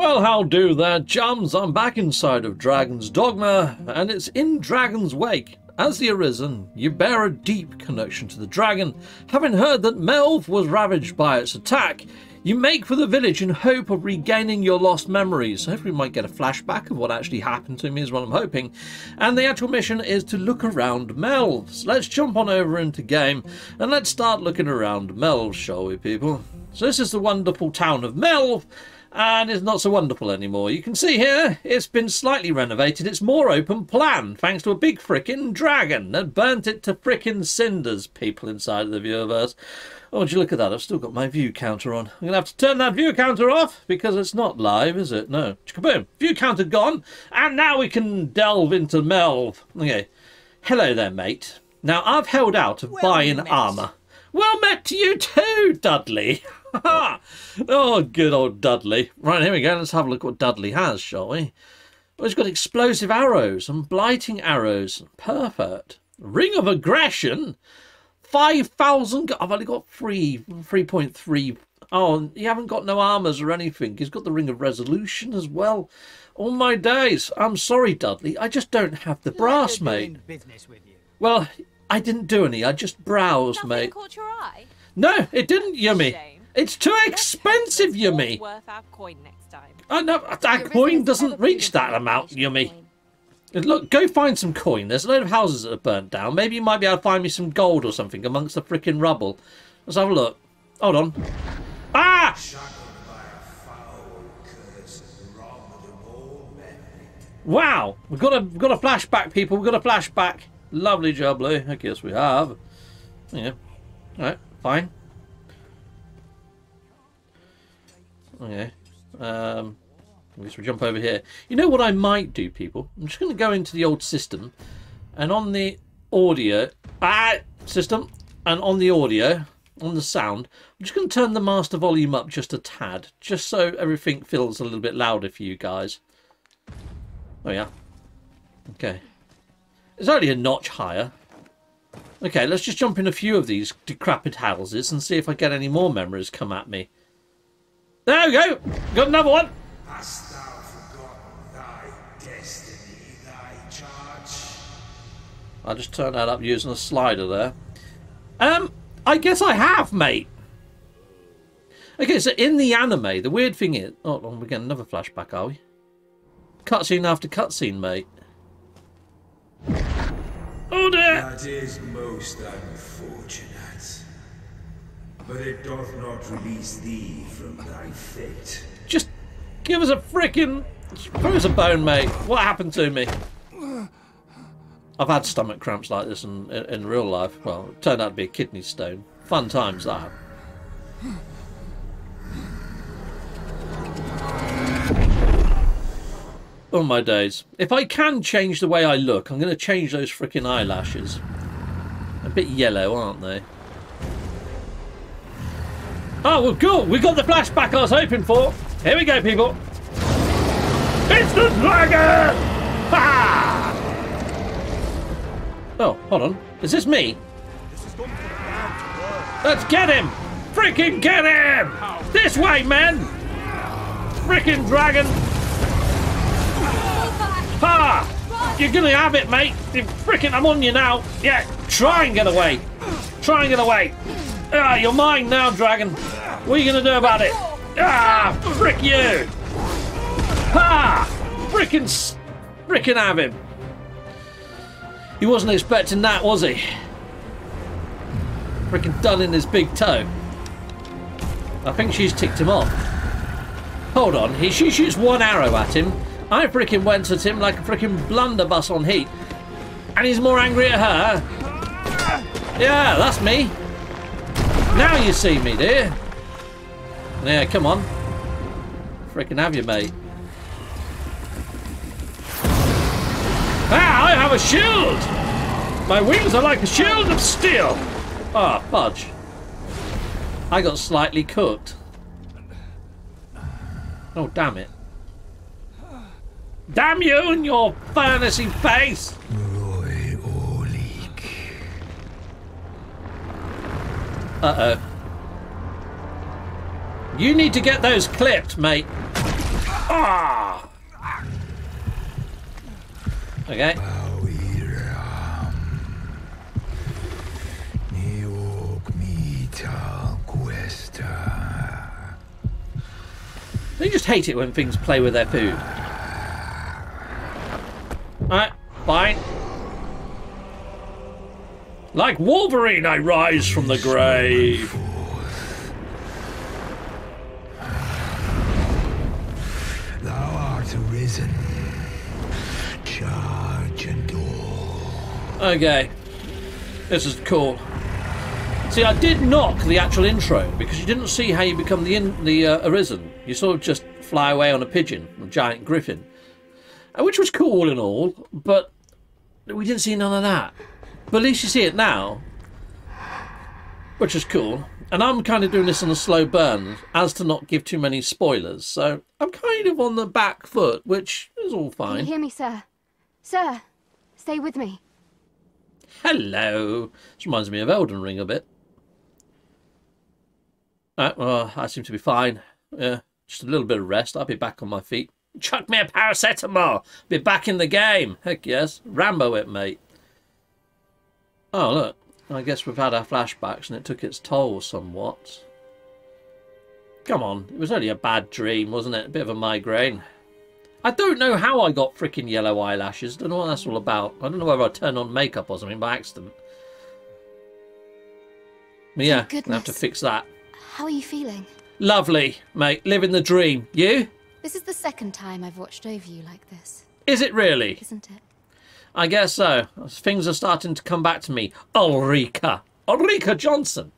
Well, how do there, chums? I'm back inside of Dragon's Dogma, and it's in Dragon's Wake. As the Arisen, you bear a deep connection to the dragon. Having heard that Melve was ravaged by its attack, you make for the village in hope of regaining your lost memories. Hopefully we might get a flashback of what actually happened to me is what I'm hoping. And the actual mission is to look around Melve. So let's jump on over into game, and let's start looking around Melve, shall we, people? So this is the wonderful town of Melve. And it's not so wonderful anymore. You can see here, it's been slightly renovated. It's more open plan, thanks to a big frickin' dragon that burnt it to frickin' cinders, people inside of the viewerverse. Oh, would you look at that? I've still got my view counter on. I'm going to have to turn that view counter off, because it's not live, is it? No. Kaboom. View counter gone. And now we can delve into Melve. Okay. Hello there, mate. Now, I've held out of buying armour. Well met to you too, Dudley. Oh, good old Dudley. Right, here we go. Let's have a look what Dudley has, shall we? Well, he's got explosive arrows and blighting arrows. Perfect. Ring of aggression. 5,000. I've only got 3.3. Oh, he haven't got no armors or anything. He's got the ring of resolution as well. All my days. I'm sorry, Dudley. I just don't have the brass, mate. Well, I didn't do any. I just browsed, nothing mate. Caught your eye? No, it didn't, Yumi. It's too expensive, Yumi. Worth our coin next time. Oh, no, our coin doesn't reach that amount, Yumi. Look, go find some coin. There's a load of houses that are burnt down. Maybe you might be able to find me some gold or something amongst the frickin' rubble. Let's have a look. Hold on. Ah! Wow. We've got a flashback, people. We've got a flashback. Lovely jubbly. I guess we have. Yeah. Alright, fine. Okay. I guess we'll jump over here. You know what I might do, people? I'm just going to go into the old system, and on the audio... system. And on the audio, on the sound, I'm just going to turn the master volume up just a tad, just so everything feels a little bit louder for you guys. Oh, yeah. Okay. It's only a notch higher. Okay, let's just jump in a few of these decrepit houses and see if I get any more memories come at me. There we go. Got another one. Hast thou forgotten thy destiny, thy charge? I just turned that up using a slider there. I guess I have, mate. Okay, so in the anime, the weird thing is... Oh, we're getting another flashback, are we? Cutscene after cutscene, mate. Oh, dear. That is most unfortunate. But it doth not release thee from thy fate. Just give us a frickin' throw us a bone, mate. What happened to me? I've had stomach cramps like this in real life. Well, it turned out to be a kidney stone. Fun times, that. Oh, my days. If I can change the way I look, I'm going to change those frickin' eyelashes. A bit yellow, aren't they? Oh, well, cool. We got the flashback I was hoping for. Here we go, people. It's the dragon! Ha! Oh, hold on. Is this me? Let's get him! Freaking get him! This way, men! Freaking dragon! Ha! You're gonna have it, mate. You freaking, I'm on you now. Yeah, try and get away. Try and get away. Ah, you're mine now, dragon. What are you going to do about it? Ah, frick you. Ha! Ah, frickin' have him. He wasn't expecting that, was he? Frickin' done in his big toe. I think she's ticked him off. Hold on. She shoots one arrow at him. I frickin' went at him like a frickin' blunderbuss on heat. And he's more angry at her. Yeah, that's me. Now you see me, dear. Yeah, come on. Frickin' have you, mate. Ah, I have a shield! My wings are like a shield of steel! Ah, oh, fudge. I got slightly cooked. Oh, damn it. Damn you and your fantasy face! Uh-oh. You need to get those clipped, mate. Ah! Okay. They just hate it when things play with their food. Alright, fine. Like Wolverine, I rise from the grave. Thou art arisen. Charge and all. Okay. This is cool. See, I did knock the actual intro because you didn't see how you become the Arisen. You sort of just fly away on a pigeon, a giant griffin, which was cool and all, but we didn't see none of that. But at least you see it now, which is cool. And I'm kind of doing this on a slow burn as to not give too many spoilers. So I'm kind of on the back foot, which is all fine. Can you hear me, sir? Sir, stay with me. Hello. This reminds me of Elden Ring a bit. Alright, well, I seem to be fine. Yeah, just a little bit of rest. I'll be back on my feet. Chuck me a paracetamol. Be back in the game. Heck yes. Rambo it, mate. Oh, look. I guess we've had our flashbacks and it took its toll somewhat. Come on. It was only a bad dream, wasn't it? A bit of a migraine. I don't know how I got frickin' yellow eyelashes. Don't know what that's all about. I don't know whether I turned on makeup or something by accident. But yeah, I have to fix that. How are you feeling? Lovely, mate. Living the dream. You? This is the second time I've watched over you like this. Is it really? Isn't it? I guess so. Things are starting to come back to me. Ulrika. Ulrika Johnson.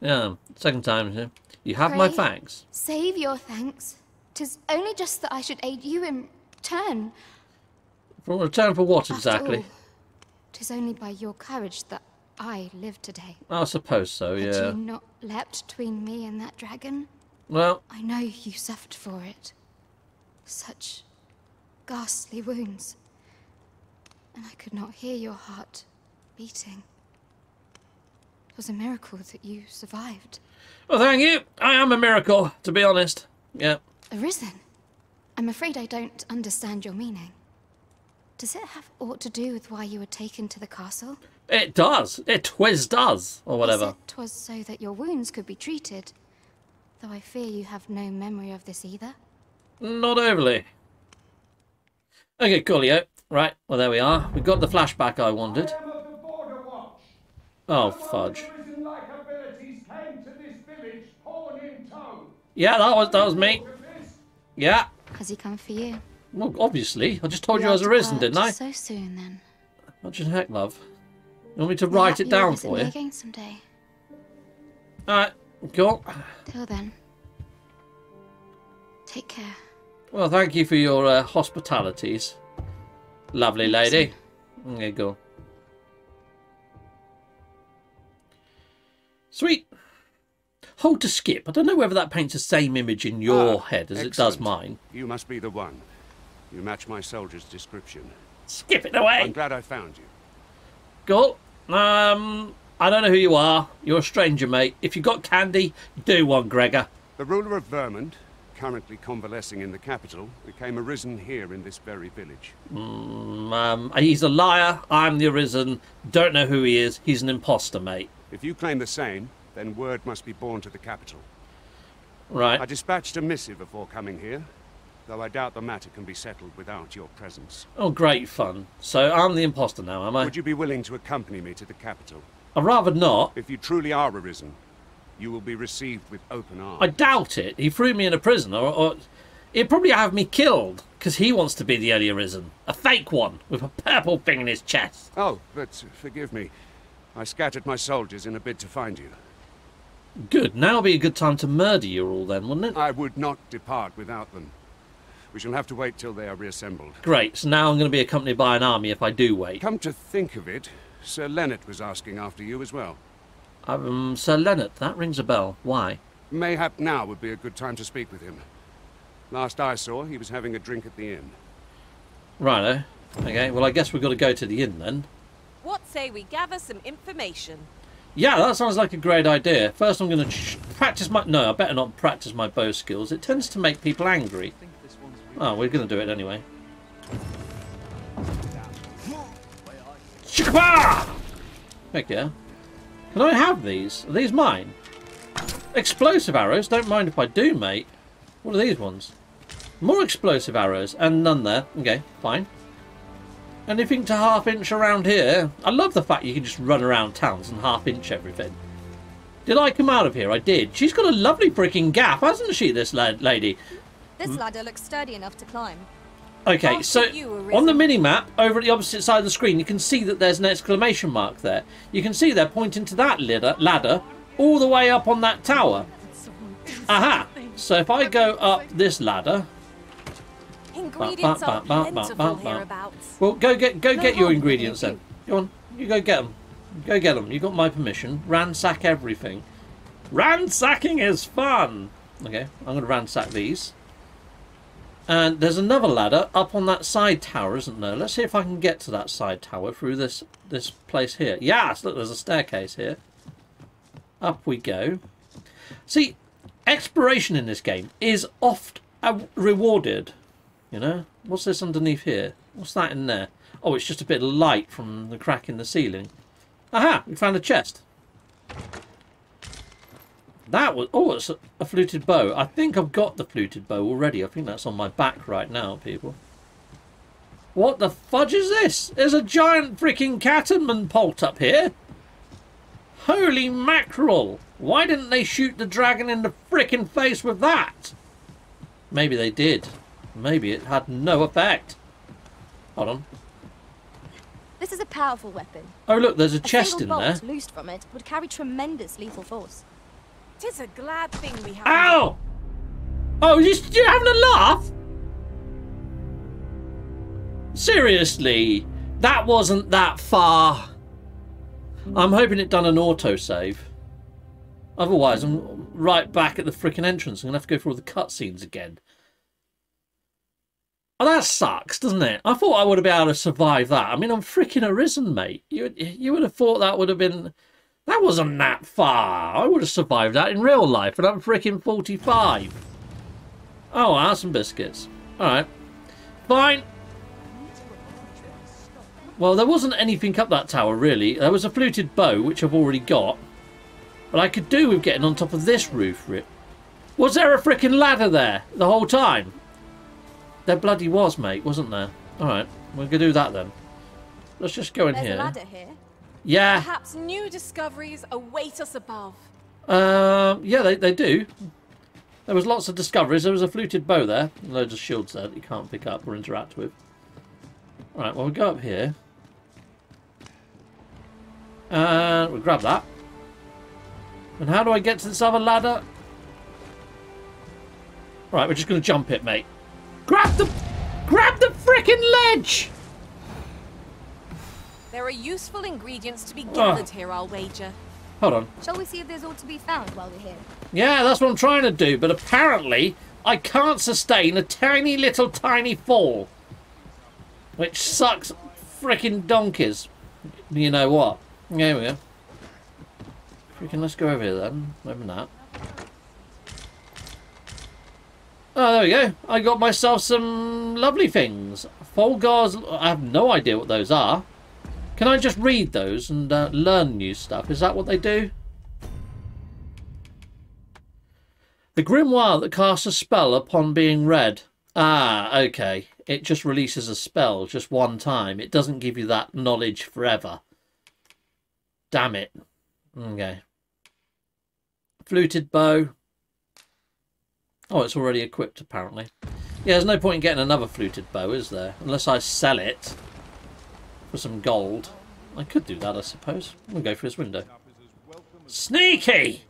Yeah, second time. Yeah. You have my thanks. Save your thanks. 'Tis only just that I should aid you in return. For return for what exactly? 'Tis only by your courage that I live today. I suppose so, yeah. Had you not leapt between me and that dragon? Well, I know you suffered for it. Such ghastly wounds. And I could not hear your heart beating. It was a miracle that you survived. Well, thank you. I am a miracle, to be honest. Yeah. Arisen? I'm afraid I don't understand your meaning. Does it have aught to do with why you were taken to the castle? It does. It twiz does, or whatever. It twas so that your wounds could be treated, though I fear you have no memory of this either. Not overly. Okay, coolio. Right, well there we are. We got the flashback I wanted. Oh, fudge. Yeah, that was me. Yeah. Has he come for you? Well, obviously. I just told you I was Arisen, didn't I? So soon, then. What the heck, love? You want me to write it down for you? Again someday. All right, cool. Till then, take care. Well, thank you for your hospitalities, lovely lady. Okay, go. Sweet. Hold to skip. I don't know whether that paints the same image in your head as it does mine. You must be the one. You match my soldier's description. Skip it away. I'm glad I found you. Cool. I don't know who you are. You're a stranger, mate. If you've got candy, do one, Gregor. The ruler of Vermund, currently convalescing in the capital, became Arisen here in this very village. He's a liar. I'm the Arisen. Don't know who he is. He's an imposter, mate. If you claim the same, then word must be borne to the capital. Right. I dispatched a missive before coming here, though I doubt the matter can be settled without your presence. Oh, great fun. So I'm the imposter now, am I? Would you be willing to accompany me to the capital? I'd rather not. If you truly are Arisen, you will be received with open arms. I doubt it. He threw me in a prison, or he'd probably have me killed, because he wants to be the only Arisen. A fake one, with a purple thing in his chest. Oh, but forgive me. I scattered my soldiers in a bid to find you. Good. Now would be a good time to murder you all then, wouldn't it? I would not depart without them. We shall have to wait till they are reassembled. Great. So now I'm going to be accompanied by an army if I do wait. Come to think of it, Sir Leonard was asking after you as well. Sir Leonard, that rings a bell. Why? Mayhap now would be a good time to speak with him. Last I saw, he was having a drink at the inn. Righto. Okay, well I guess we've got to go to the inn then. What say we gather some information? Yeah, that sounds like a great idea. First I'm going to practice my... No, I better not practice my bow skills. It tends to make people angry. Oh, we're gonna do it anyway. Chikapa! Heck yeah. Can I have these? Are these mine? Explosive arrows? Don't mind if I do, mate. What are these ones? More explosive arrows. And none there. Okay, fine. Anything to half-inch around here? I love the fact you can just run around towns and half-inch everything. Did I come out of here? I did. She's got a lovely freaking gap, hasn't she, this lady? This ladder looks sturdy enough to climb. Okay, so on the mini-map, over at the opposite side of the screen, you can see that there's an exclamation mark there. You can see they're pointing to that ladder all the way up on that tower. Aha! So if I go up this ladder... Ingredients are plentiful hereabouts. Well, go get your ingredients then. Go on, you go get them. Go get them. You got my permission. Ransack everything. Ransacking is fun! Okay, I'm going to ransack these. And there's another ladder up on that side tower, isn't there? Let's see if I can get to that side tower through this place here. Yes, look, there's a staircase here. Up we go. See, exploration in this game is oft rewarded. You know? What's this underneath here? What's that in there? Oh, it's just a bit of light from the crack in the ceiling. Aha! We found a chest. That was... Oh, it's a fluted bow. I think I've got the fluted bow already. I think that's on my back right now, people. What the fudge is this? There's a giant freaking catamount pult up here. Holy mackerel. Why didn't they shoot the dragon in the freaking face with that? Maybe they did. Maybe it had no effect. Hold on. This is a powerful weapon. Oh, look, there's a chest in there. A single bolt loosed from it would carry tremendous lethal force. Tis a glad thing we have. Ow! Oh, you're having a laugh? Seriously, that wasn't that far. I'm hoping it done an autosave. Otherwise, I'm right back at the frickin' entrance. I'm gonna have to go through all the cutscenes again. Oh, that sucks, doesn't it? I thought I would have been able to survive that. I mean, I'm frickin' Arisen, mate. You would have thought that would have been... That wasn't that far. I would have survived that in real life, and I'm freaking 45. Oh, I have some biscuits. All right. Fine. Well, there wasn't anything up that tower, really. There was a fluted bow, which I've already got. But I could do with getting on top of this roof. Was there a freaking ladder there the whole time? There bloody was, mate, wasn't there? All right. We're going to do that, then. Let's just go in here. There's a ladder here. Yeah. Perhaps new discoveries await us above. Yeah, they do. There was lots of discoveries. There was a fluted bow there. Loads of shields there that you can't pick up or interact with. Alright, well, we go up here. And we'll grab that. And how do I get to this other ladder? Right, we're just going to jump it, mate. Grab the frickin' ledge! There are useful ingredients to be gathered here, I'll wager. Hold on. Shall we see if there's all to be found while we're here? Yeah, that's what I'm trying to do, but apparently I can't sustain a tiny little tiny fall. Which sucks frickin' donkeys. You know what? Here we go. Frickin', let's go over here then. Open that. Oh, there we go. I got myself some lovely things. Fall guards, I have no idea what those are. Can I just read those and learn new stuff? Is that what they do? The grimoire that casts a spell upon being read. Ah, okay. It just releases a spell just one time. It doesn't give you that knowledge forever. Damn it. Okay. Fluted bow. Oh, it's already equipped, apparently. Yeah, there's no point in getting another fluted bow, is there? Unless I sell it. For some gold. I could do that, I suppose. We'll go through this window. Sneaky!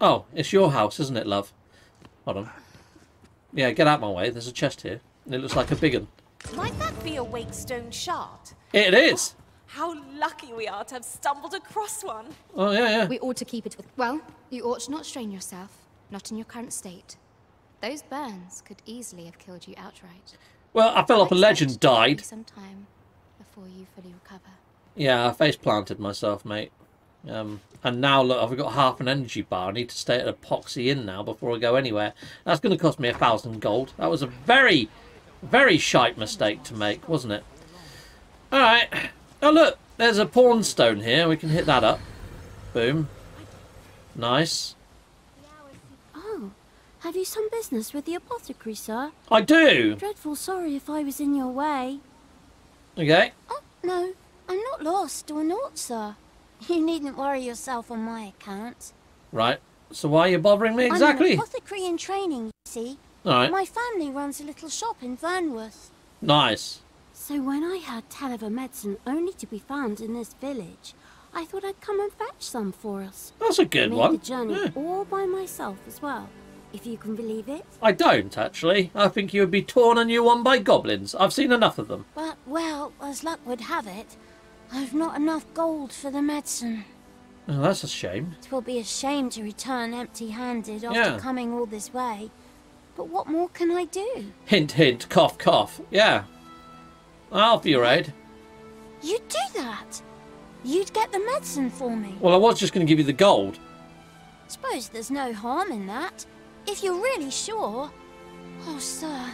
Oh, it's your house, isn't it, love? Hold on. Yeah, get out my way. There's a chest here. It looks like a big one. Might that be a wake stone shard? It is! Oh, how lucky we are to have stumbled across one. Oh, yeah, yeah. We ought to keep it with... Well, you ought not strain yourself. Not in your current state. Those burns could easily have killed you outright. Well, I fell off a ledge and died. Some time before you fully recover. Yeah, I face planted myself, mate. And now look, I've got half an energy bar. I need to stay at Epoxy Inn now before I go anywhere. That's going to cost me 1,000 gold. That was a very, very shite mistake to make, wasn't it? All right. Oh look, there's a pawn stone here. We can hit that up. Boom. Nice. Oh, have you some business with the apothecary, sir? I do. Dreadful sorry if I was in your way. Okay. Oh no, I'm not lost or not, sir. You needn't worry yourself on my account. Right. So why are you bothering me exactly? I'm an apothecary in training, you see. All right. My family runs a little shop in Vanworth. Nice. So when I heard tell of a medicine only to be found in this village, I thought I'd come and fetch some for us. That's a good one. I made the journey all by myself as well, if you can believe it. I don't, actually. I think you would be torn a new one by goblins. I've seen enough of them. But, well, as luck would have it, I've not enough gold for the medicine. Oh, that's a shame. It will be a shame to return empty-handed after coming all this way. But what more can I do? Hint, hint, cough, cough. Yeah. I'll be your aid. You'd do that? You'd get the medicine for me? Well, I was just going to give you the gold. Suppose there's no harm in that. If you're really sure. Oh, sir,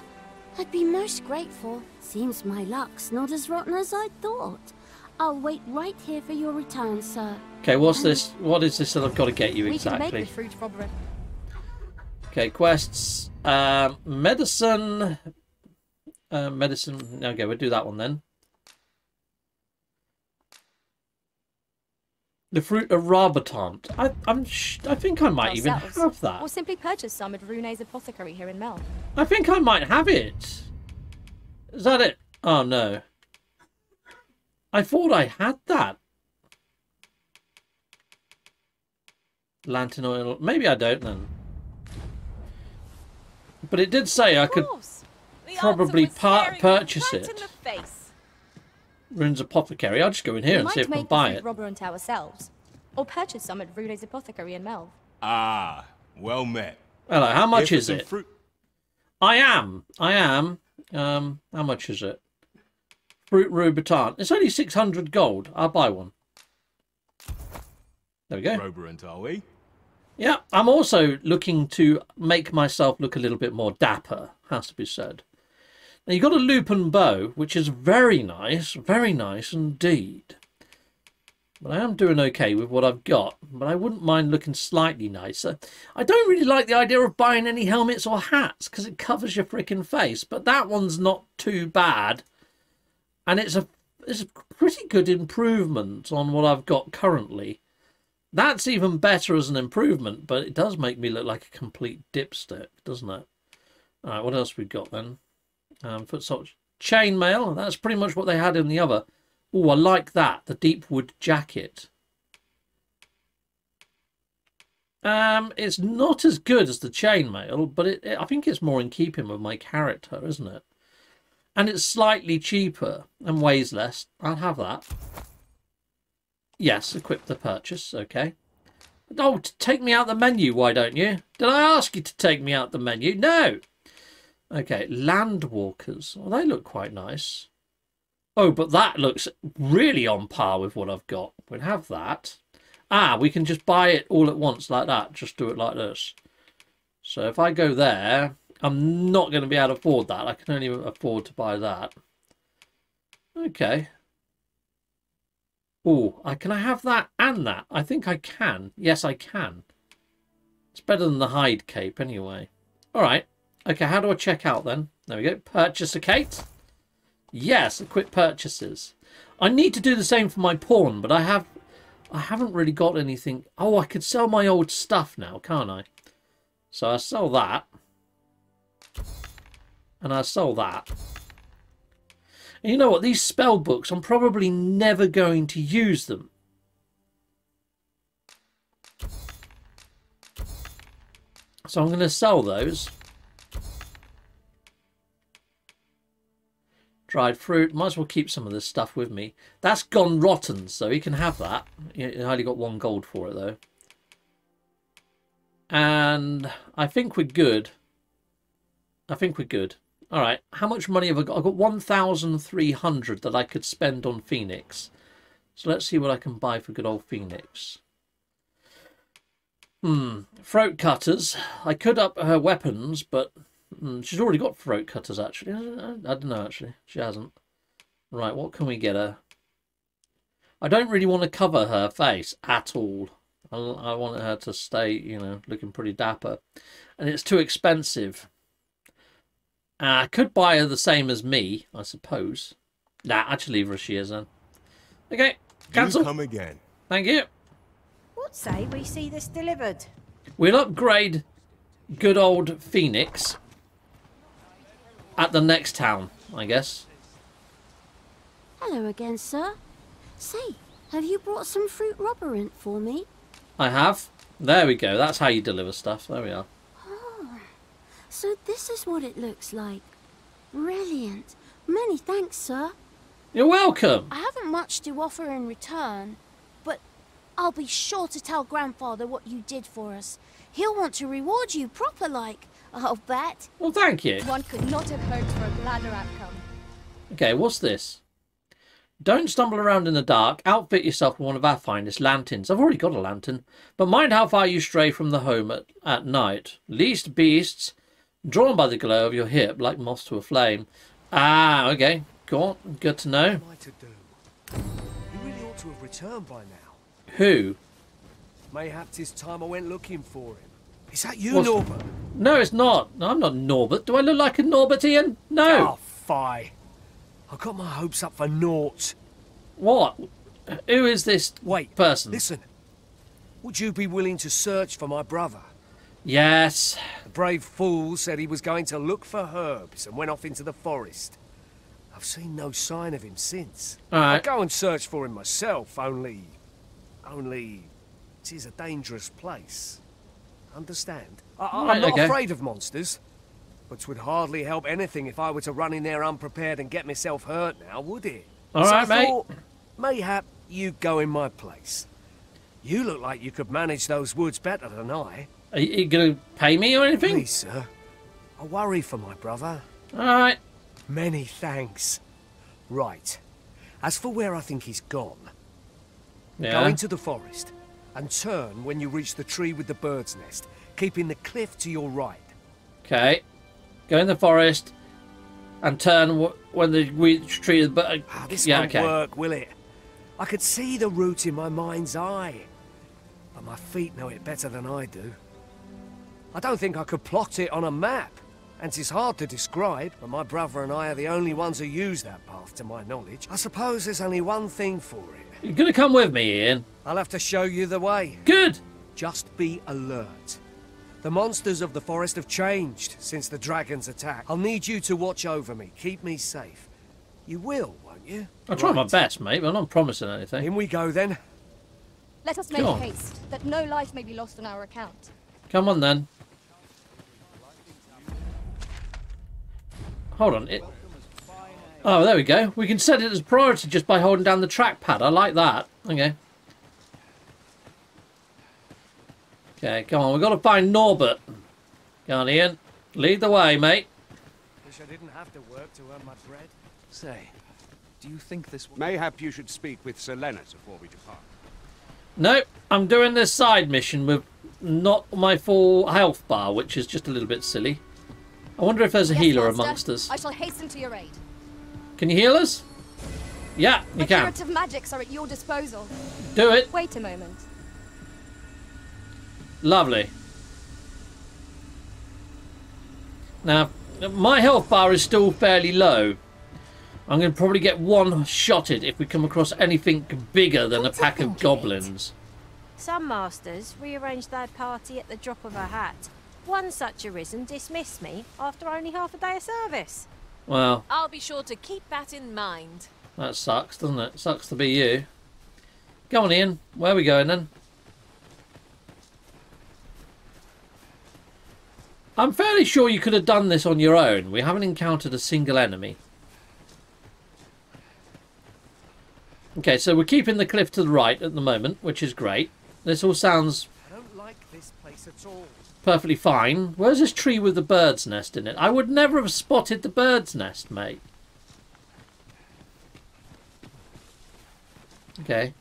I'd be most grateful. Seems my luck's not as rotten as I thought. I'll wait right here for your return, sir. Okay, what's this? What is this that I've got to get you exactly? We can make the fruit robbery. Okay, quests. Medicine. Medicine. Okay, we'll do that one then. The fruit of Rabotant. I think I might even have that. Or simply purchase some at Rune's apothecary here in Melve. I think I might have it. Is that it? Oh no. I thought I had that. Lantern oil. Maybe I don't then. But it did say I could probably purchase it. Rune's apothecary. I'll just go in here and see if we can buy it. Robber unto ourselves, or purchase some at Rune's apothecary in Melve. Ah, well met. Hello. How much is it? I am. How much is it? Fruit Rubatant. It's only 600 gold. I'll buy one. There we go. Roberant, are we? Yeah. I'm also looking to make myself look a little bit more dapper. Has to be said. Now you've got a loop and bow, which is very nice indeed. But I am doing okay with what I've got, but I wouldn't mind looking slightly nicer. I don't really like the idea of buying any helmets or hats because it covers your freaking face, but that one's not too bad. And it's a pretty good improvement on what I've got currently. That's even better as an improvement, but it does make me look like a complete dipstick, doesn't it? All right, what else we've got then? Foot soldier. Chainmail. That's pretty much what they had in the other. Oh, I like that. The deep wood jacket. It's not as good as the chainmail, but I think it's more in keeping with my character, isn't it? And it's slightly cheaper and weighs less. I'll have that. Yes, equip the purchase. Okay. Oh, take me out the menu, why don't you? Did I ask you to take me out the menu? No. Okay, landwalkers. Well, they look quite nice. Oh, but that looks really on par with what I've got. We'll have that. Ah, we can just buy it all at once like that. Just do it like this. So if I go there... I'm not going to be able to afford that. I can only afford to buy that. Okay. Oh, can I have that and that? I think I can. Yes, I can. It's better than the hide cape anyway. All right. Okay, how do I check out then? There we go. Purchase a cape. Yes, quick purchases. I need to do the same for my pawn, but I haven't really got anything. Oh, I could sell my old stuff now, can't I? So I sell that. And I sold that. And you know what? These spell books, I'm probably never going to use them. So I'm going to sell those. Dried fruit. Might as well keep some of this stuff with me. That's gone rotten, so he can have that. He only got 1 gold for it, though. And I think we're good. All right, how much money have I got? I've got 1,300 that I could spend on Phoenix. So let's see what I can buy for good old Phoenix. Throat cutters. I could up her weapons, but she's already got throat cutters, actually. I don't know, actually. She hasn't. Right, what can we get her? I don't really want to cover her face at all. I want her to stay, you know, looking pretty dapper. And it's too expensive. I could buy her the same as me, I suppose. Nah, I should leave her as she is then. Okay, cancel. Come again. Thank you. What say we see this delivered? We'll upgrade good old Phoenix at the next town, I guess. Hello again, sir. Say, have you brought some fruit robberant for me? I have. There we go. That's how you deliver stuff. There we are. Oh, so this is what it looks like. Brilliant. Many thanks, sir. You're welcome. I haven't much to offer in return, but I'll be sure to tell Grandfather what you did for us. He'll want to reward you proper like, I'll bet. Well, thank you. One could not have hoped for a gladder outcome. Okay, what's this? Don't stumble around in the dark. Outfit yourself with one of our finest lanterns. I've already got a lantern. But mind how far you stray from the home at night. Least beasts, drawn by the glow of your hip like moths to a flame. Ah, okay. Good to know. You really ought to have returned by now. Who? Mayhaps it's time I went looking for him. Is that you, Norbert? No, it's not. No, I'm not Norbert. Do I look like a Norbert, Ian? No. Oh, fie. I got my hopes up for naught. What? Who is this person? Listen. Would you be willing to search for my brother? Yes. The brave fool said he was going to look for herbs and went off into the forest. I've seen no sign of him since. All right. I go and search for him myself, only 'tis a dangerous place. Understand? I'm not afraid of monsters, but 'twould hardly help anything if I were to run in there unprepared and get myself hurt now, would it? All right, mate. Mayhap you go in my place. You look like you could manage those woods better than I. Are you going to pay me or anything? Please, sir. I worry for my brother. All right. Many thanks. Right. As for where I think he's gone, go into the forest and turn when you reach the tree with the bird's nest, keeping the cliff to your right. Okay. Go in the forest and turn when the tree is... This won't work, will it? I could see the route in my mind's eye, but my feet know it better than I do. I don't think I could plot it on a map. And it's hard to describe, but my brother and I are the only ones who use that path, to my knowledge. I suppose there's only one thing for it. You're going to come with me, Ian. I'll have to show you the way. Good. Just be alert. The monsters of the forest have changed since the dragon's attack. I'll need you to watch over me. Keep me safe. You will, won't you? I'll try my best, mate, but I'm not promising anything. In we go, then. Let us make haste, that no life may be lost on our account. Come on, then. Hold on. Oh, there we go. We can set it as priority just by holding down the trackpad. I like that. Okay. Okay, come on. We've got to find Norbert. Come on, Ian. Lead the way, mate. Wish I didn't have to work to earn my bread. Say, do you think this... Mayhap you should speak with Sir Leonard before we depart. Nope. I'm doing this side mission with not my full health bar, which is just a little bit silly. I wonder if there's a healer amongst us. I shall hasten to your aid. Can you heal us? Yeah, you can. The curative magics are at your disposal. Do it. Wait a moment. Lovely. Now, my health bar is still fairly low. I'm going to probably get one-shotted if we come across anything bigger than a pack of goblins. Some masters rearrange their party at the drop of a hat. One such Arisen dismissed me after only half a day of service. Well, I'll be sure to keep that in mind. That sucks, doesn't it? Sucks to be you. Go on, Ian. Where are we going then? I'm fairly sure you could have done this on your own. We haven't encountered a single enemy. Okay, so we're keeping the cliff to the right at the moment, which is great. This all sounds... I don't like this place at all. Perfectly fine. Where's this tree with the bird's nest in it? I would never have spotted the bird's nest, mate. Okay.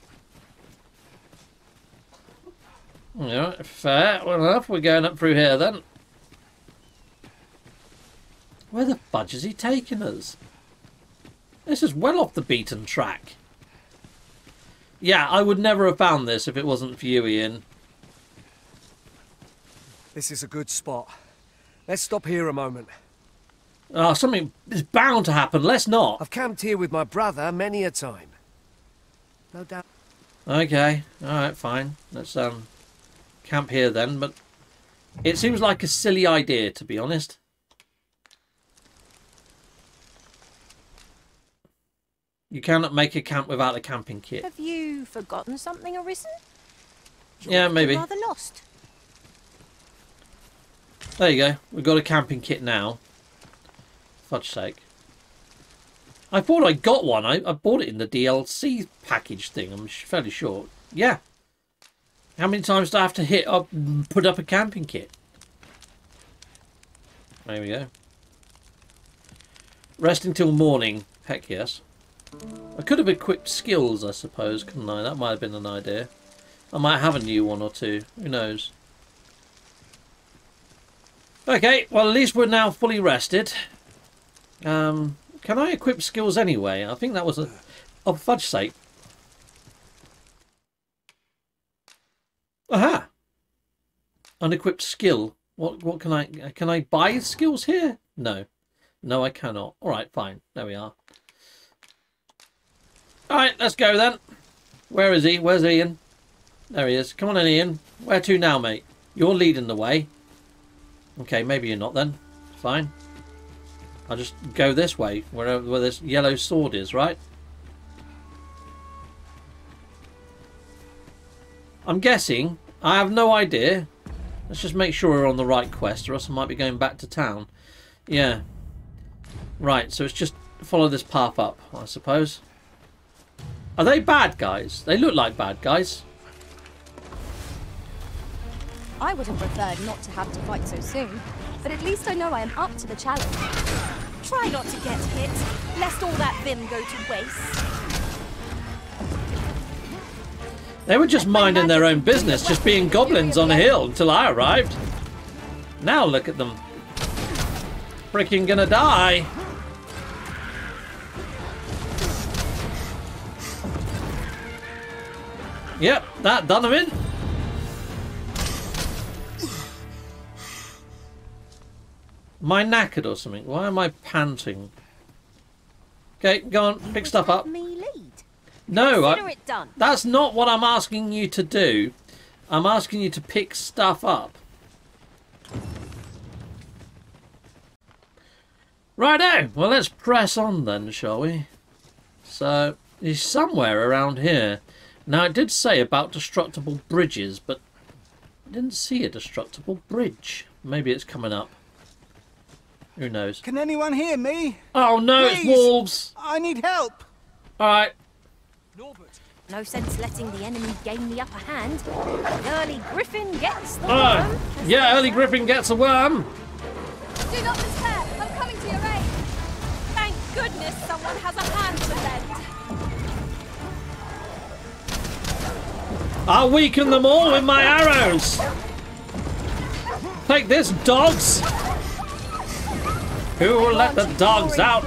Alright, fair. Well enough, we're going up through here then. Where the fudge is he taking us? This is well off the beaten track. Yeah, I would never have found this if it wasn't for you, Ian. This is a good spot. Let's stop here a moment. Oh, something is bound to happen. Let's not. I've camped here with my brother many a time. No doubt. Okay. All right, fine. Let's camp here then. But it seems like a silly idea, to be honest. You cannot make a camp without a camping kit. Have you forgotten something, Arisen? Yeah, maybe. You're rather lost. There you go. We've got a camping kit now. Fudge's sake. I thought I got one. I bought it in the DLC package thing. I'm fairly sure. Yeah. How many times do I have to hit up and put up a camping kit? There we go. Rest until morning. Heck yes. I could have equipped skills, I suppose, couldn't I? That might have been an idea. I might have a new one or two. Who knows? Okay, well, at least we're now fully rested. Can I equip skills anyway? I think that was a... Oh, fudge's sake. Aha! Unequipped skill. What can I... Can I buy skills here? No. No, I cannot. Alright, fine. There we are. Alright, let's go then. Where is he? Where's Ian? There he is. Come on in, Ian. Where to now, mate? You're leading the way. Okay, maybe you're not then. Fine. I'll just go this way, where this yellow sword is, right? I'm guessing. I have no idea. Let's just make sure we're on the right quest, or else I might be going back to town. Yeah. Right, so it's just follow this path up, I suppose. Are they bad guys? They look like bad guys. I would have preferred not to have to fight so soon, but at least I know I am up to the challenge. Try not to get hit, lest all that vim go to waste. They were just minding their own business, just being goblins on a hill until I arrived. Now look at them. Freaking gonna die. Yep, that done him in. Am I knackered or something? Why am I panting? Okay, go on, pick stuff up. No, that's not what I'm asking you to do. I'm asking you to pick stuff up. Righto, well, let's press on then, shall we? So, he's somewhere around here. Now, it did say about destructible bridges, but I didn't see a destructible bridge. Maybe it's coming up. Who knows? Can anyone hear me? Oh, no, please, it's wolves. I need help. All right. Norbert. No sense letting the enemy gain the upper hand. Early Griffin gets the worm. Yeah, Early Griffin gets a worm. Do not despair. I'm coming to your aid. Thank goodness someone has a hand to lend. I'll weaken them all with my arrows. Take this, dogs. Who will let the dogs out?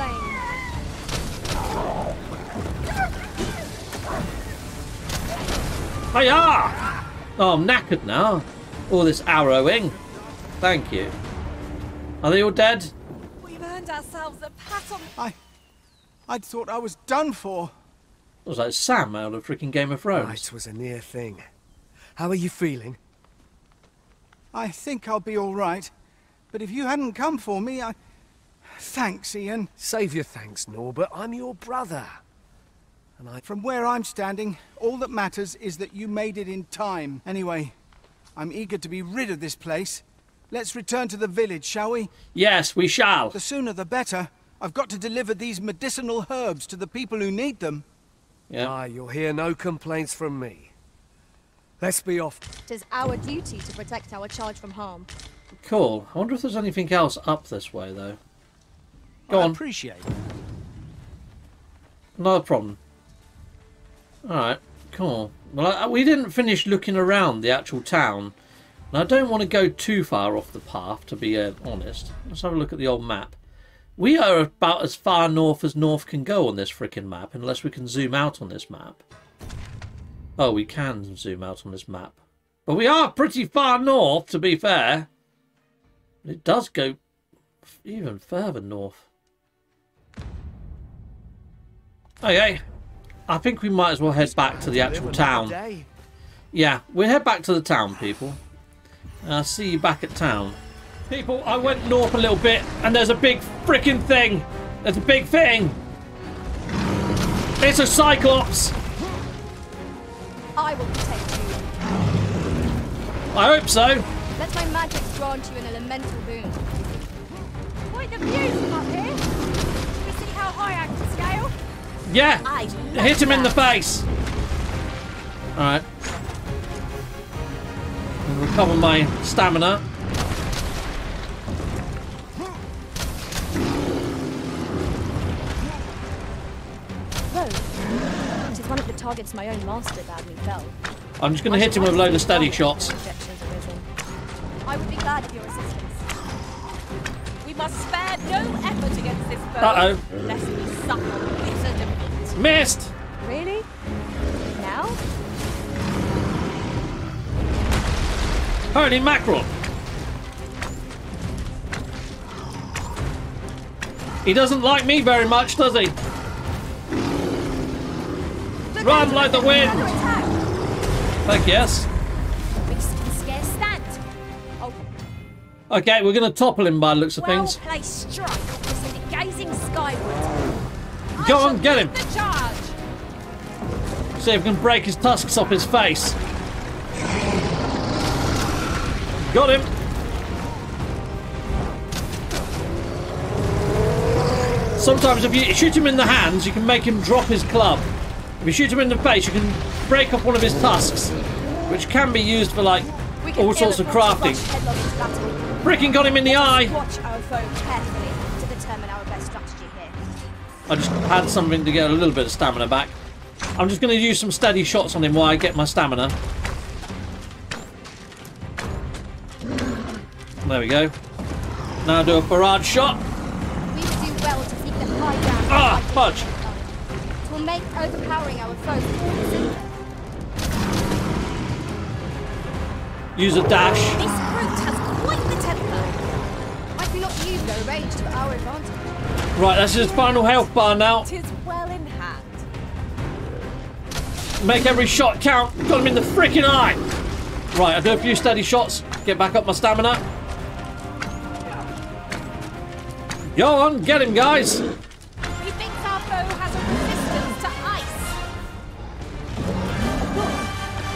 Hiya! Oh, I'm knackered now. All this arrowing. Thank you. Are they all dead? We've earned ourselves a pat on. I thought I was done for. It was like Sam out of freaking Game of Thrones. Right, was a near thing. How are you feeling? I think I'll be all right. But if you hadn't come for me, I... Thanks, Ian. Save your thanks, Norbert. I'm your brother. And I... From where I'm standing, all that matters is that you made it in time. Anyway, I'm eager to be rid of this place. Let's return to the village, shall we? Yes, we shall. The sooner the better. I've got to deliver these medicinal herbs to the people who need them. Yeah. Ah, you'll hear no complaints from me. Let's be off. It is our duty to protect our charge from harm. Cool. I wonder if there's anything else up this way, though. Go on. Appreciate it. Not a problem. Alright, cool. Well, we didn't finish looking around the actual town. And I don't want to go too far off the path, to be honest. Let's have a look at the old map. We are about as far north as north can go on this freaking map, unless we can zoom out on this map. Oh, we can zoom out on this map. But we are pretty far north, to be fair. It does go even further north. Okay. I think we might as well head back to the actual town. Yeah, we'll head back to the town, people. And I'll see you back at town. People, I went north a little bit, and there's a big freaking thing. There's a big thing. It's a Cyclops. I will protect you. I hope so. Let my magic grant you an elemental boon. Quite the views from up here. You see how high I can scale? Yeah. I hit him in the face. All right. I'll recover my stamina. Whoa. It is one of the targets my own master badly fell. I'm just going to hit him with a load of steady shots. I would be glad of your assistance. We must spare no effort against this foe. Uh-oh. Lest we suffer bitter defeat. Missed! Really? Now? Holy mackerel! He doesn't like me very much, does he? Run like the wind! Heck yes. Okay, we're going to topple him by the looks of things. Go on, get him! See if we can break his tusks off his face. Got him! Sometimes if you shoot him in the hands, you can make him drop his club. If you shoot him in the face, you can break off one of his tusks, which can be used for, like, all sorts of crafting. Frickin' got him in the eye! I just had something to get a little bit of stamina back. I'm just going to use some steady shots on him while I get my stamina. There we go. Now do a barrage shot. Ah, fudge! Make overpowering our foes. Use a dash. This brute has quite the temper. I do not use their rage to our advantage. Right, that's his final health bar now. It is well in hand. Make every shot count. Got him in the freaking eye. Right, I do a few steady shots. Get back up my stamina. Go on, get him, guys.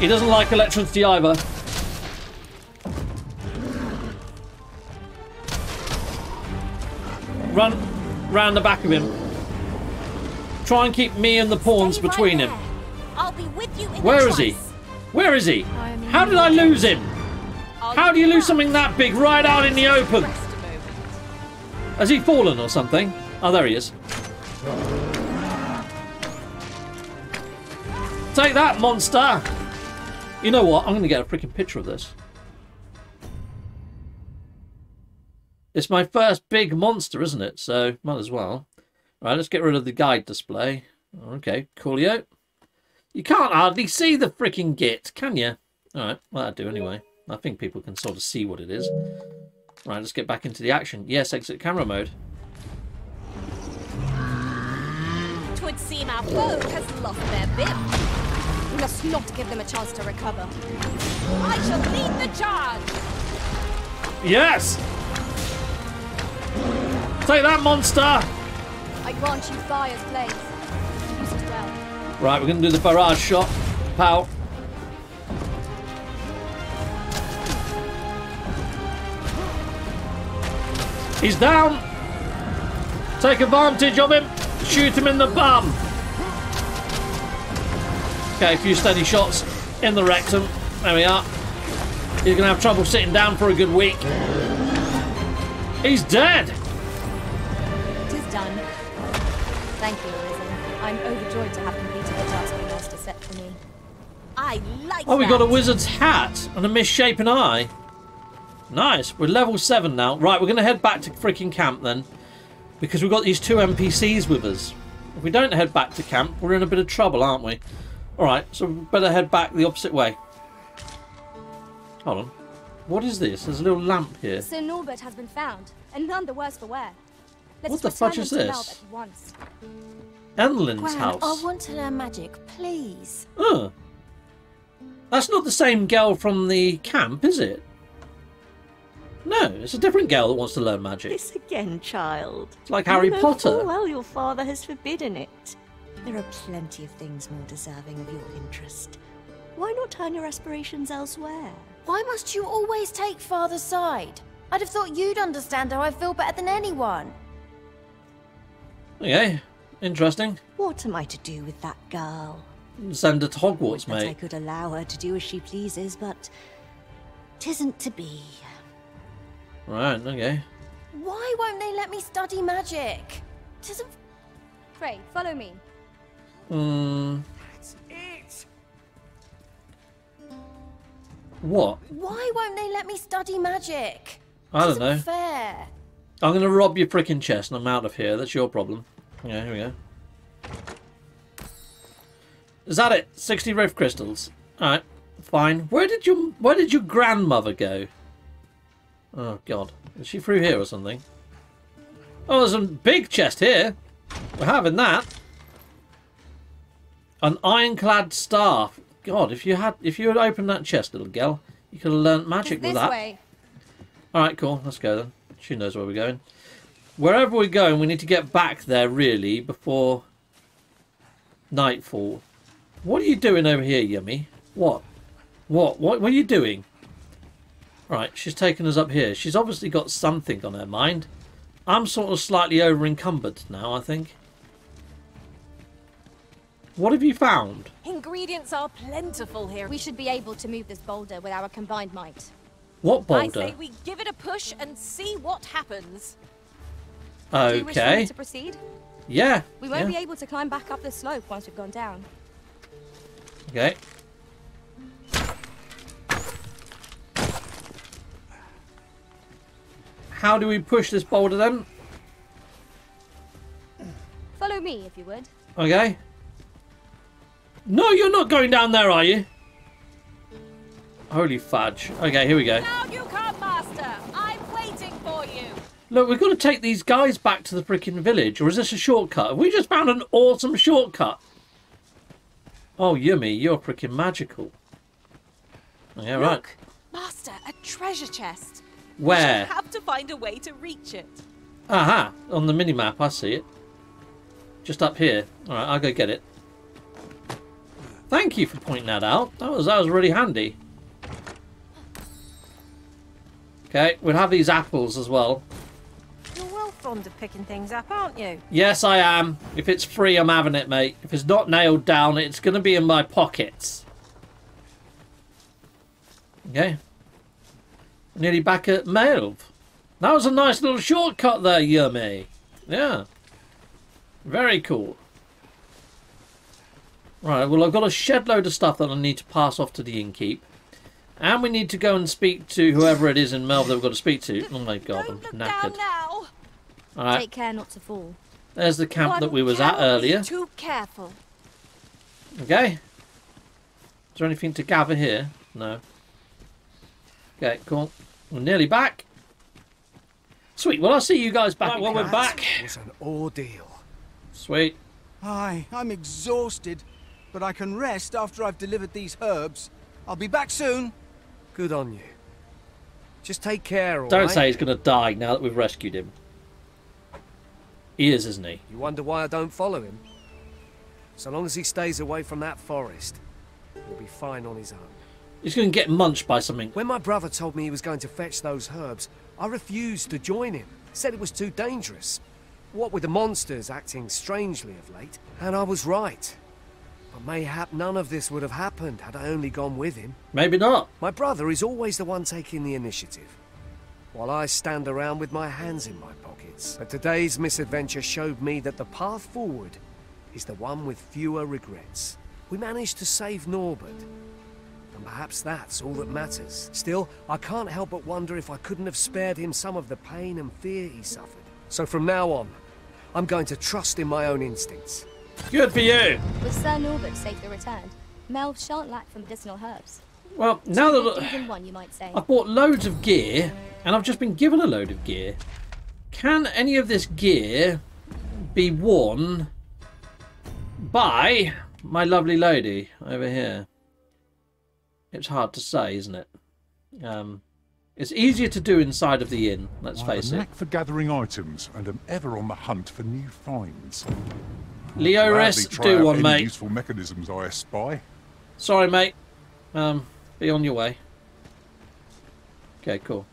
He doesn't like electricity either. Run round the back of him. Try and keep me and the pawns between him. I'll be with you in Where is he? Where is he? How did I lose him? How do you lose something that big right out in the open? Has he fallen or something? Oh, there he is. Take that, monster! You know what? I'm going to get a freaking picture of this. It's my first big monster, isn't it? So, might as well. All right, let's get rid of the guide display. Okay, coolio. You can't hardly see the freaking git, can you? All right, well, that'll do anyway. I think people can sort of see what it is. All right, let's get back into the action. Yes, exit camera mode. It would seem our foe has lost their bib. We must not give them a chance to recover. I shall lead the charge! Yes! Take that, monster! I grant you fire's place. Use it well. Right, we're going to do the barrage shot. Pow. He's down! Take advantage of him. Shoot him in the bum. Okay, a few steady shots in the rectum. There we are. He's going to have trouble sitting down for a good week. He's dead! It is done. Thank you, Arisen. I'm overjoyed to have completed the task my master set for me. I like that. We got a wizard's hat and a misshapen eye. Nice. We're level 7 now. Right, we're going to head back to freaking camp then, because we've got these 2 NPCs with us. If we don't head back to camp, we're in a bit of trouble, aren't we? Alright, so we better head back the opposite way. Hold on. What is this? There's a little lamp here. Sir Norbert has been found, and none the worse for wear. What the fudge is this? Enlin's house. I want to learn magic, please. Oh. That's not the same girl from the camp, is it? No, it's a different girl that wants to learn magic. This again, child. It's like Harry Potter. Oh, well, your father has forbidden it. There are plenty of things more deserving of your interest. Why not turn your aspirations elsewhere? Why must you always take father's side? I'd have thought you'd understand how I feel better than anyone. Okay, interesting. What am I to do with that girl? Send her to Hogwarts, mate. I could allow her to do as she pleases, but 'tisn't to be. Right, okay. Why won't they let me study magic? 'Tisn't... Pray, follow me. That's it. What? Why won't they let me study magic? I don't know. Fair. I'm going to rob your frickin' chest and I'm out of here. That's your problem. Yeah, here we go. Is that it? 60 rift crystals. Alright, fine. Where did your grandmother go? Oh god. Is she through here or something? Oh, there's a big chest here. We're having that. An ironclad staff. God, if you had opened that chest, little girl, you could have learnt magic with that. Alright, cool, let's go then. She knows where we're going. Wherever we're going, we need to get back there really before nightfall. What are you doing over here, Yumi? What are you doing? Right, she's taken us up here. She's obviously got something on her mind. I'm sort of slightly over encumbered now, I think. What have you found? Ingredients are plentiful here. We should be able to move this boulder with our combined might. What boulder? I say we give it a push and see what happens. Okay. Do you wish me to proceed? Yeah. We won't be able to climb back up the slope once we've gone down. Okay. How do we push this boulder then? Follow me if you would. Okay. No, you're not going down there, are you? Holy fudge. Okay, here we go. Now you come, Master. I'm waiting for you. Look, we've got to take these guys back to the frickin' village. Or is this a shortcut? We just found an awesome shortcut. Oh, Yumi, you're frickin' magical. Yeah, right. Look, Master, a treasure chest. Where? We have to find a way to reach it. Aha, on the mini-map, I see it. Just up here. All right, I'll go get it. Thank you for pointing that out. That was really handy. Okay, we'll have these apples as well. You're well fond of picking things up, aren't you? Yes, I am. If it's free, I'm having it, mate. If it's not nailed down, it's going to be in my pockets. Okay. Nearly back at Melve. That was a nice little shortcut there, Yumi. Yeah. Very cool. Right, well, I've got a shed load of stuff that I need to pass off to the innkeep. And we need to go and speak to whoever it is in Melve that we've got to speak to. Oh, my God, I'm knackered. All right. Take care not to fall. There's the camp that we was at earlier. Too careful. Okay. Is there anything to gather here? No. Okay, cool. We're nearly back. Sweet. Well, I'll see you guys back when we're back. It's an ordeal. Sweet. Hi, I'm exhausted. But I can rest after I've delivered these herbs. I'll be back soon. Good on you. Just take care, all right? Don't say he's going to die now that we've rescued him. He is, isn't he? You wonder why I don't follow him? So long as he stays away from that forest, he'll be fine on his own. He's going to get munched by something. When my brother told me he was going to fetch those herbs, I refused to join him. Said it was too dangerous. What with the monsters acting strangely of late, and I was right. But mayhap none of this would have happened had I only gone with him. Maybe not. My brother is always the one taking the initiative, while I stand around with my hands in my pockets. But today's misadventure showed me that the path forward is the one with fewer regrets. We managed to save Norbert. And perhaps that's all that matters. Still, I can't help but wonder if I couldn't have spared him some of the pain and fear he suffered. So from now on, I'm going to trust in my own instincts. Good for you! With Sir Norbert safely returned, Melve shan't lack for medicinal herbs. Well, now that one, you might say. I've bought loads of gear, and I've just been given a load of gear. Can any of this gear be worn by my lovely lady over here? It's hard to say, isn't it? It's easier to do inside of the inn, let's face it. I have a knack for gathering items, and am ever on the hunt for new finds. Leores, do one, mate. Useful mechanisms I espy. Sorry, mate. Be on your way. Okay, cool.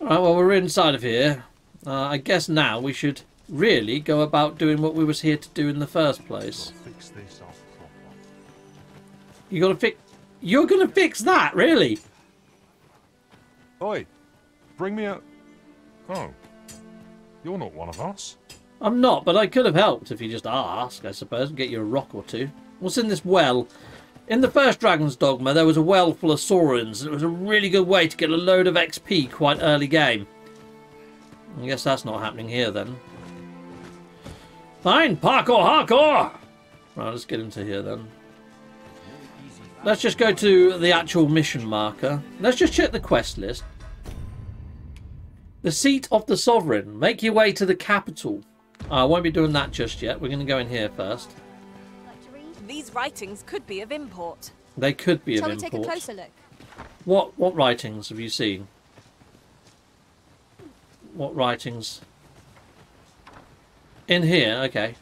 Alright, well, we're inside of here. I guess now we should really go about doing what we was here to do in the first place. You gotta fix... You're gonna fix that, really? Oi, bring me a... Oh. You're not one of us. I'm not, but I could have helped if you just asked, I suppose, and get you a rock or two. What's in this well? In the first Dragon's Dogma, there was a well full of saurons, and it was a really good way to get a load of XP quite early game. I guess that's not happening here, then. Fine, parkour, hardcore! Right, let's get into here, then. Let's just go to the actual mission marker. Let's just check the quest list. The seat of the sovereign. Make your way to the capital. I won't be doing that just yet. We're going to go in here first. These writings could be of import. They could be of import. Shall we take a closer look? What writings have you seen? What writings? In here, okay.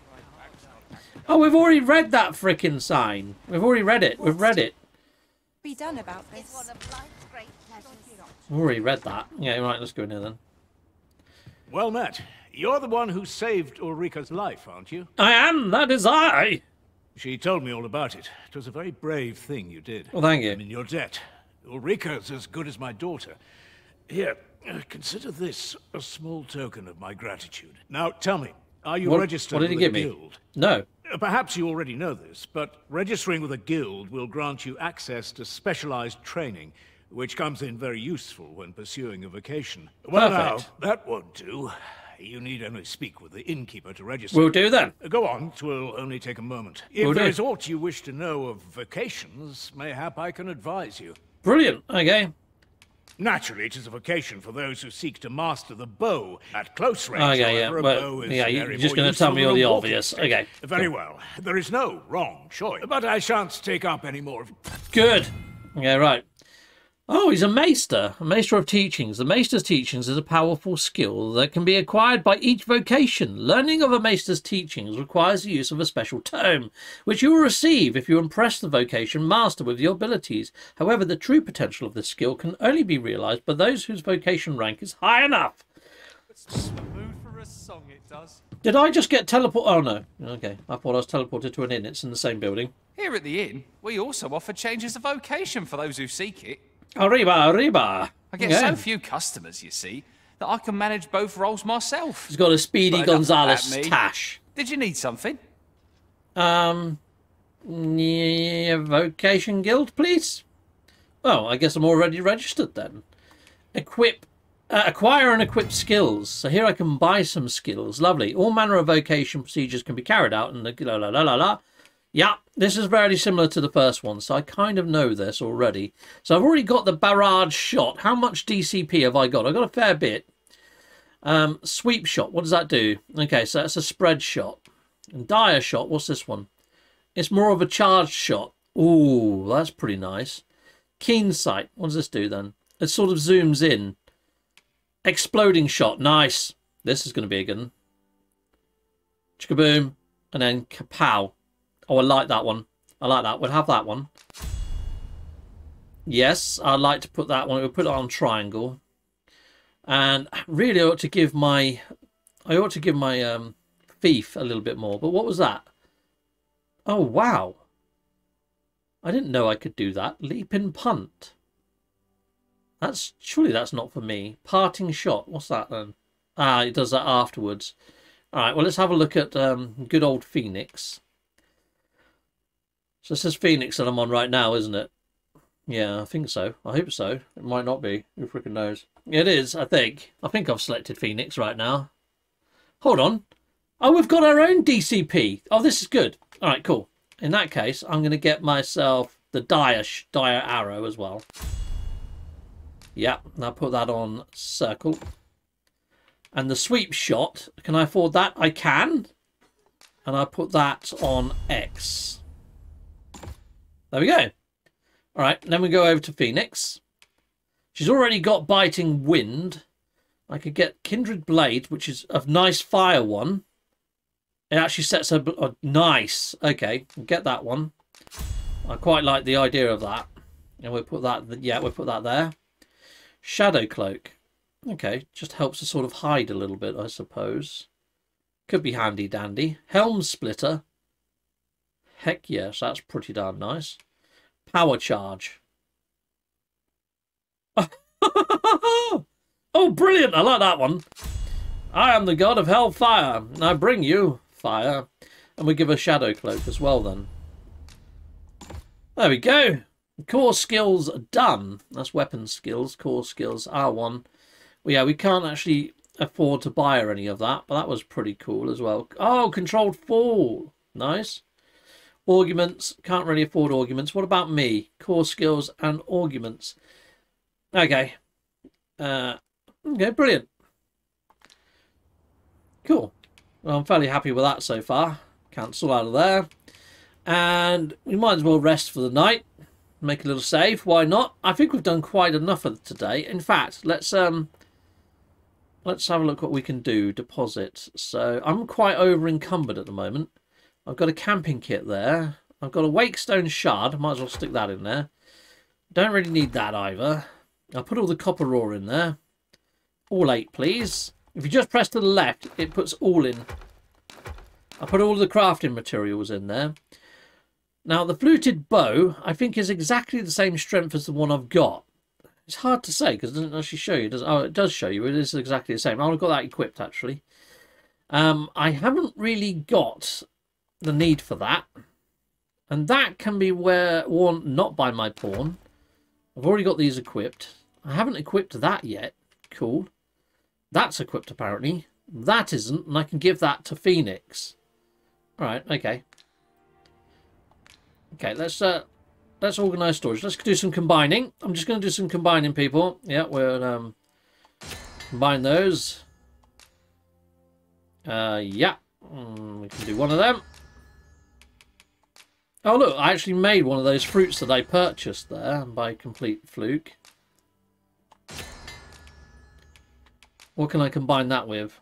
Oh, we've already read that frickin' sign. We've already read it. We've read it. Be done about this. We've already read that. Yeah, right. Let's go in here then. Well met. You're the one who saved Ulrika's life, aren't you? I am, that is I! She told me all about it. It was a very brave thing you did. Well, thank you. I'm in your debt. Ulrika's as good as my daughter. Here, consider this a small token of my gratitude. Now, tell me, are you registered with a guild? No. Perhaps you already know this, but registering with a guild will grant you access to specialized training, which comes in very useful when pursuing a vocation. Well, perfect. Now, that won't do. You need only speak with the innkeeper to register. We'll do that. Go on, 'twill only take a moment. If there is aught you wish to know of vocations, mayhap I can advise you. Brilliant, okay. Naturally, it is a vocation for those who seek to master the bow at close range. Okay, yeah, well, yeah, you're just going to tell me all the obvious. Okay. Very well. There is no wrong choice, but I shan't take up any more. Good. Yeah, right. Oh, he's a maester of teachings. The maester's teachings is a powerful skill that can be acquired by each vocation. Learning of a maester's teachings requires the use of a special tome, which you will receive if you impress the vocation master with your abilities. However, the true potential of this skill can only be realised by those whose vocation rank is high enough. It's smooth for a song, it does. Did I just get teleported? Oh, no. Okay, I thought I was teleported to an inn. It's in the same building. Here at the inn, we also offer changes of vocation for those who seek it. Arriba, arriba. I get so few customers, you see, that I can manage both roles myself. He's got a Speedy Gonzales stash. Did you need something? Yeah, vocation guild, please. Well, I guess I'm already registered then. Equip, acquire and equip skills. So here I can buy some skills. Lovely. All manner of vocation procedures can be carried out and la la la la la. Yeah, this is very similar to the first one, so I kind of know this already. So I've already got the barrage shot. How much DCP have I got? I've got a fair bit. Sweep shot, what does that do? Okay, so that's a spread shot. And dire shot, what's this one? It's more of a charged shot. Ooh, that's pretty nice. Keen sight, what does this do then? It sort of zooms in. Exploding shot, nice. This is going to be a good one. Chickaboom, and then kapow. Oh, I like that one. I like that. We'll have that one. Yes, I'd like to put that one. We'll put it on triangle. And really, I ought to give my... I ought to give my thief a little bit more. But what was that? Oh, wow. I didn't know I could do that. Leap and punt. That's... Surely that's not for me. Parting shot. What's that then? Ah, it does that afterwards. All right, well, let's have a look at good old Phoenix. So this is Phoenix that I'm on right now, isn't it? Yeah, I think so. I hope so. It might not be. Who freaking knows? It is, I think. I think I've selected Phoenix right now. Hold on. Oh, we've got our own DCP. Oh, this is good. All right, cool. In that case, I'm going to get myself the dire arrow as well. Yeah, and I'll put that on circle. And the sweep shot, can I afford that? I can. And I'll put that on X. There we go. All right, then we go over to Phoenix. She's already got Biting Wind. I could get Kindred Blade, which is a nice fire one. It actually sets her... Oh, nice. Okay, get that one. I quite like the idea of that. And we'll put that... Yeah, we'll put that there. Shadow Cloak. Okay, just helps to sort of hide a little bit, I suppose. Could be handy dandy. Helm Splitter. Heck yes, that's pretty darn nice. Power Charge. Oh, brilliant. I like that one. I am the god of hellfire, and I bring you fire. And we give a Shadow Cloak as well then. There we go. Core skills done. That's weapon skills. Core skills R1. Well, yeah, we can't actually afford to buy her any of that, but that was pretty cool as well. Oh, Controlled Fall. Nice. Arguments. Can't really afford arguments. What about me? Core skills and arguments. Okay. Okay, brilliant. Cool. Well, I'm fairly happy with that so far. Cancel out of there. And we might as well rest for the night. Make a little save. Why not? I think we've done quite enough for today. In fact, let's have a look what we can do. Deposit. So I'm quite over encumbered at the moment. I've got a camping kit there. I've got a Wakestone Shard. Might as well stick that in there. Don't really need that either. I'll put all the copper ore in there. All 8, please. If you just press to the left, it puts all in. I'll put all the crafting materials in there. Now, the fluted bow, I think, is exactly the same strength as the one I've got. It's hard to say because it doesn't actually show you. Oh, it does show you. It is exactly the same. I've got that equipped, actually. I haven't really got... the need for that, and that can be worn not by my pawn. I've already got these equipped. I haven't equipped that yet. Cool, that's equipped apparently. That isn't, and I can give that to Phoenix. All right, okay, let's organize storage. Let's do some combining. I'm just going to do some combining, people. Yeah, we'll combine those. Yeah, we can do one of them. Oh, look, I actually made one of those fruits that I purchased there by complete fluke. What can I combine that with?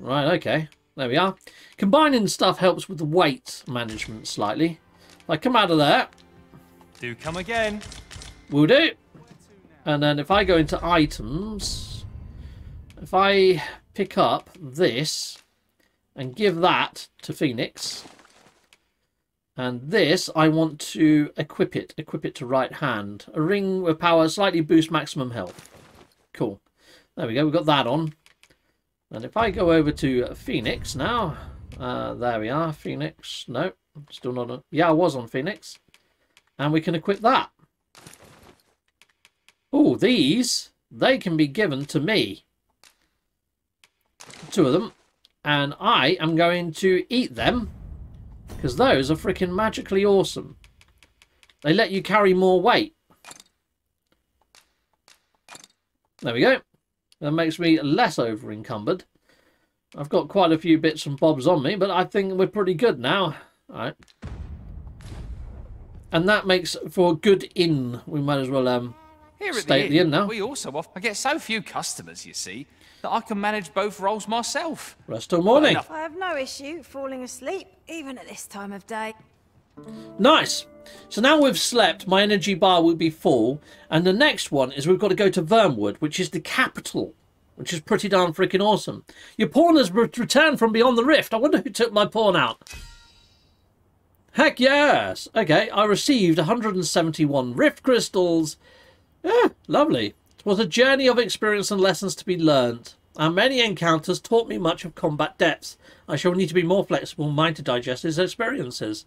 Right, okay. There we are. Combining stuff helps with the weight management slightly. If I come out of there... Do come again. Will do. And then if I go into items... If I pick up this and give that to Phoenix... And this, I want to equip it. Equip it to right hand. A ring with power, slightly boost maximum health. Cool. There we go. We've got that on. And if I go over to Phoenix now. There we are. Phoenix. No. Still not on. Yeah, I was on Phoenix. And we can equip that. Oh, these. They can be given to me. 2 of them. And I am going to eat them. Because those are freaking magically awesome. They let you carry more weight. There we go. That makes me less over encumbered. I've got quite a few bits and bobs on me, but I think we're pretty good now. All right. And that makes for a good inn. We might as well stay at the inn now. We also often get so few customers, you see, that I can manage both roles myself. Rest till morning. I have no issue falling asleep, even at this time of day. Nice. So now we've slept, my energy bar will be full. And the next one is we've got to go to Vermwood, which is the capital, which is pretty darn freaking awesome. Your pawn has returned from beyond the rift. I wonder who took my pawn out. Heck yes. Okay, I received 171 rift crystals. Yeah, lovely. It was a journey of experience and lessons to be learnt. Our many encounters taught me much of combat depths. I shall need to be more flexible in mind to digest his experiences.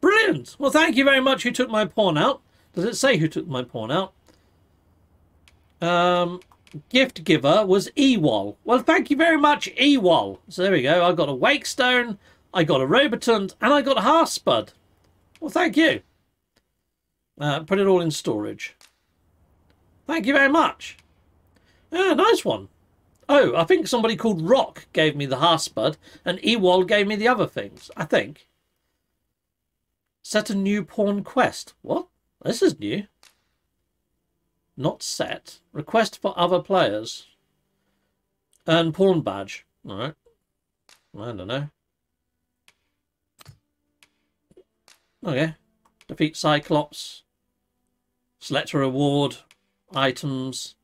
Brilliant! Well, thank you very much. Who took my pawn out? Does it say who took my pawn out? Gift giver was Ewol. Well, thank you very much, Ewol. So there we go. I got a Wake Stone, I got a Robitant, and I got a Half Spud. Well, thank you. Put it all in storage. Thank you very much. Yeah, nice one. Oh, I think somebody called Rock gave me the Half Spud, and Ewol gave me the other things, I think. Set a new pawn quest. What? This is new. Not set. Request for other players. Earn pawn badge. Alright. I don't know. Okay. Defeat Cyclops. Select a reward. Items.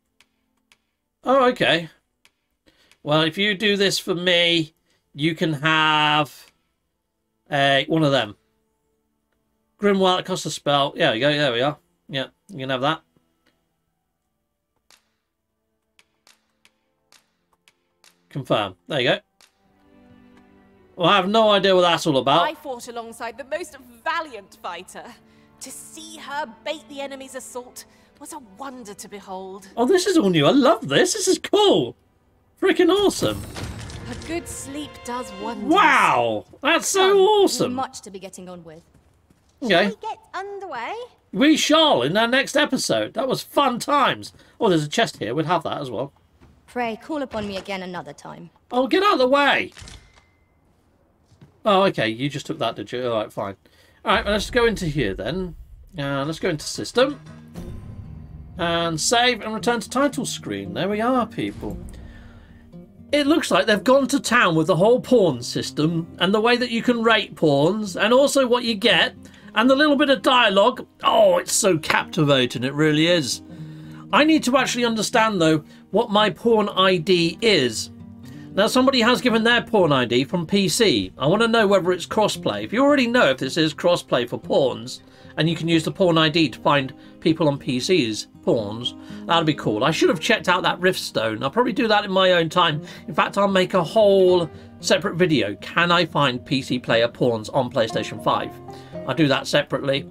Oh, okay. Well, if you do this for me, you can have one of them. Grimwild, it costs a spell. Yeah, you go. There we are. Yeah, you can have that. Confirm. There you go. Well, I have no idea what that's all about. I fought alongside the most valiant fighter. To see her bait the enemy's assault was a wonder to behold. Oh, this is all new. I love this. This is cool. Freaking awesome. A good sleep does wonders. Wow. That's so awesome. Much to be getting on with. Okay. Shall we get underway? We shall in our next episode. That was fun times. Oh, there's a chest here. We'd have that as well. Pray, call upon me again another time. Oh, get out of the way. Oh, okay. You just took that, did you? All right, fine. All right, well, let's go into here then. Let's go into system. And save and return to title screen. There we are, people. It looks like they've gone to town with the whole pawn system and the way that you can rate pawns and also what you get and the little bit of dialogue. Oh, it's so captivating. It really is. I need to actually understand, though, what my pawn ID is. Now, somebody has given their pawn ID from PC. I want to know whether it's crossplay. If you already know if this is crossplay for pawns, and you can use the pawn ID to find people on PC's pawns, that'd be cool. I should have checked out that Riftstone. I'll probably do that in my own time. In fact, I'll make a whole separate video. Can I find PC player pawns on PlayStation 5? I'll do that separately.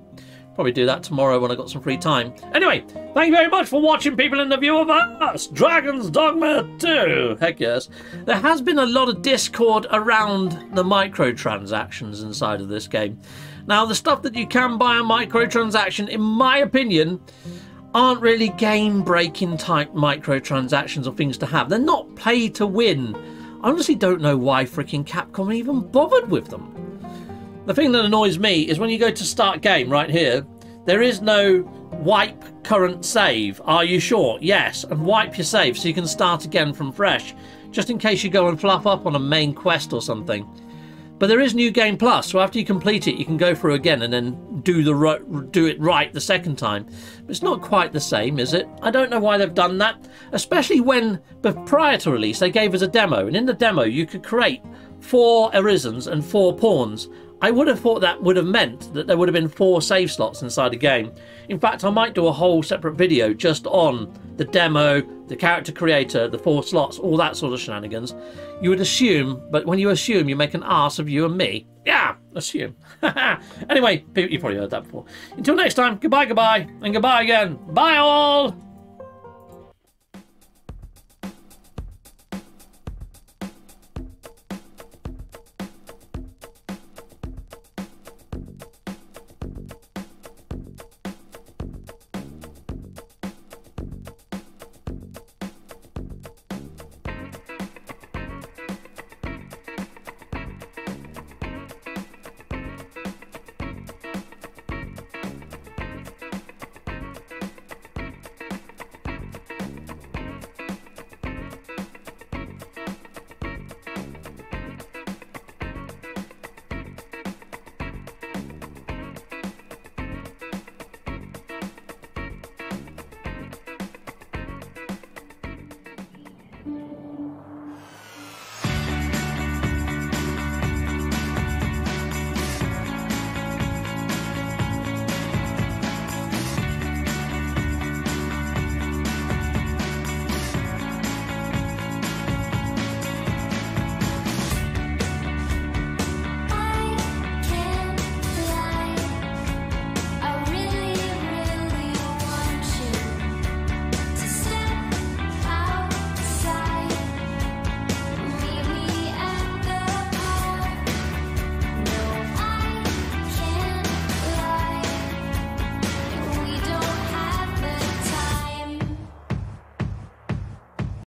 Probably do that tomorrow when I've got some free time. Anyway, thank you very much for watching, people, in the view of us. Dragon's Dogma 2. Heck yes. There has been a lot of discord around the microtransactions inside of this game. Now, the stuff that you can buy on microtransaction, in my opinion, aren't really game-breaking type microtransactions or things to have. They're not pay to win. I honestly don't know why freaking Capcom even bothered with them. The thing that annoys me is when you go to start game right here, there is no wipe current save. Are you sure? Yes. And wipe your save so you can start again from fresh, just in case you go and fluff up on a main quest or something. But there is New Game Plus, so after you complete it, you can go through again and then do it right the second time. But it's not quite the same, is it? I don't know why they've done that, especially when, prior to release, they gave us a demo. And in the demo, you could create 4 Arisens and 4 pawns. I would have thought that would have meant that there would have been 4 save slots inside a game. In fact, I might do a whole separate video just on the demo, the character creator, the 4 slots, all that sort of shenanigans. You would assume, but when you assume, you make an arse of you and me. Yeah, assume. Anyway, you've probably heard that before. Until next time, goodbye, goodbye, and goodbye again. Bye all!